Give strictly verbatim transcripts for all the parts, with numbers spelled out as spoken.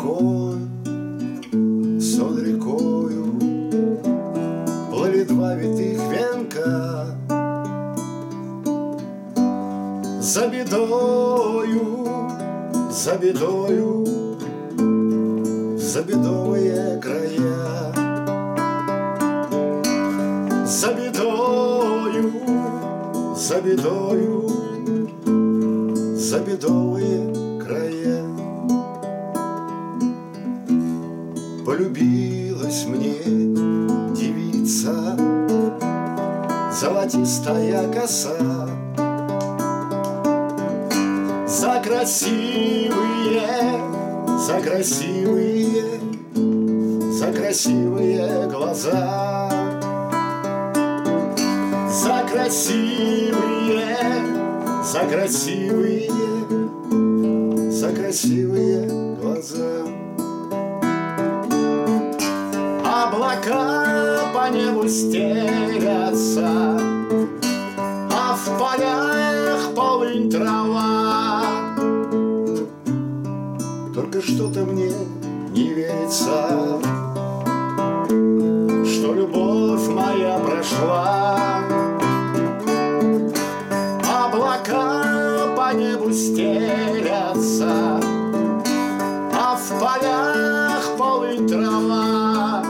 рекой, сон рекою, плыли два витых венка за бедою, за бедою, за бедовые края, за бедою, за бедою, за бедовые края. Полюбилась мне девица, золотистая коса, за красивые, за красивые, за красивые глаза, за красивые, за красивые, за красивые глаза. Облака по небу стелятся, а в полях полынь трава. Только что-то мне не верится, что любовь моя прошла. Облака по небу стелятся, а в полях полынь трава.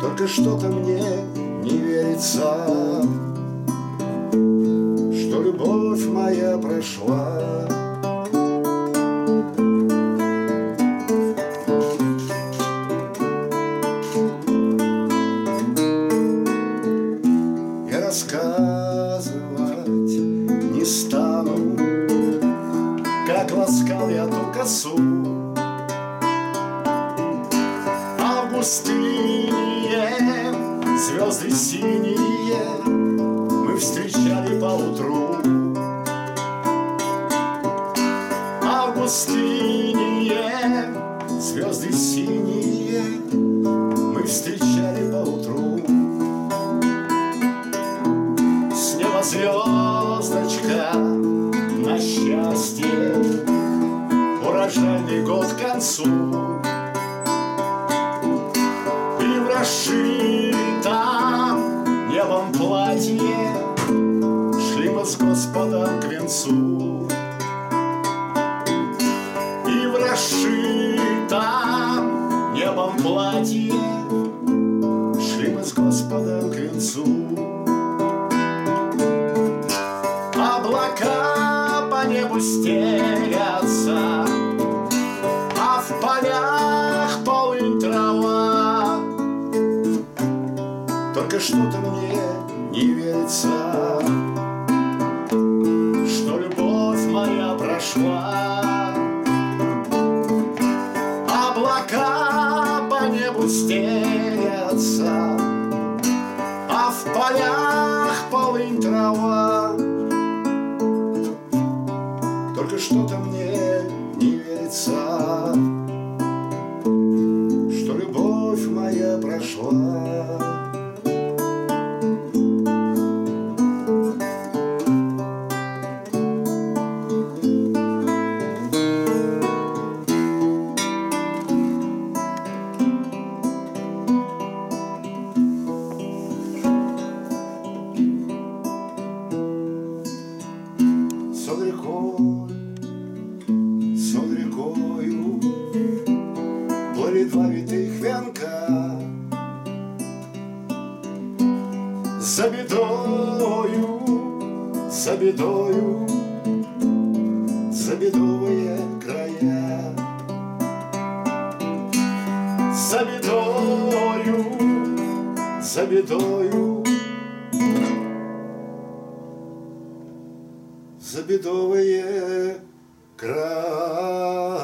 Только что-то мне не верится, что любовь моя прошла. Я рассказывать не стану, как ласкал я ту косу, Августине, звезды синие мы встречали поутру. Августине, звезды синие мы встречали поутру. С неба звездочка на счастье, урожайный год к концу. И в расшитом небом платье шли мы с Господом к венцу. И в расшитом небом платье шли мы с Господом к венцу. Облака по небу стелятся, а в полях полынь трава. Только что-то мне не верится, что любовь моя прошла. Облака по небу стелятся, а в полях полынь трава. Только что-то мне не верится, что любовь моя прошла. Сон рекой, сон рекою, плыли два витых венка за бедою, за бедою, за бедовые края, за бедою, за бедою, за бедовые края.